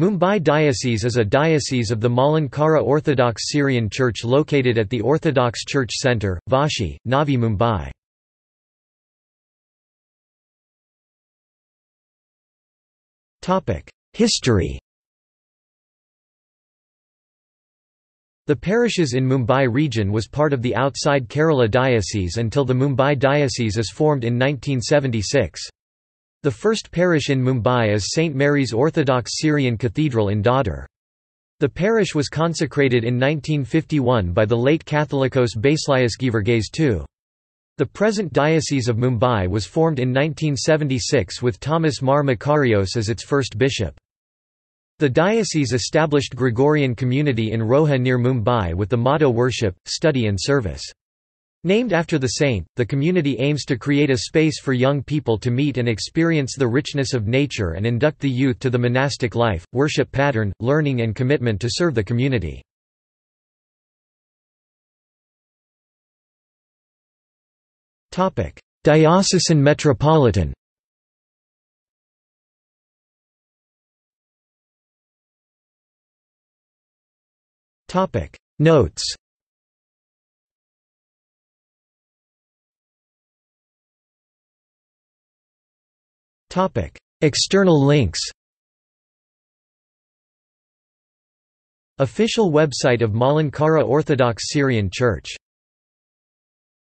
Mumbai Diocese is a diocese of the Malankara Orthodox Syrian Church located at the Orthodox Church Centre, Vashi, Navi Mumbai. History. The parishes in Mumbai region was part of the outside Kerala diocese until the Mumbai diocese is formed in 1976. The first parish in Mumbai is St. Mary's Orthodox Syrian Cathedral in Dadar. The parish was consecrated in 1951 by the late Catholicos Baselios Geevarghese II. The present Diocese of Mumbai was formed in 1976 with Thomas Mar Makarios as its first bishop. The diocese established Gregorian community in Roha near Mumbai with the motto worship, study and service. Named after the saint, the community aims to create a space for young people to meet and experience the richness of nature and induct the youth to the monastic life, worship pattern, learning and commitment to serve the community. Diocesan Metropolitan. Notes. External links. Official website of Malankara Orthodox Syrian Church.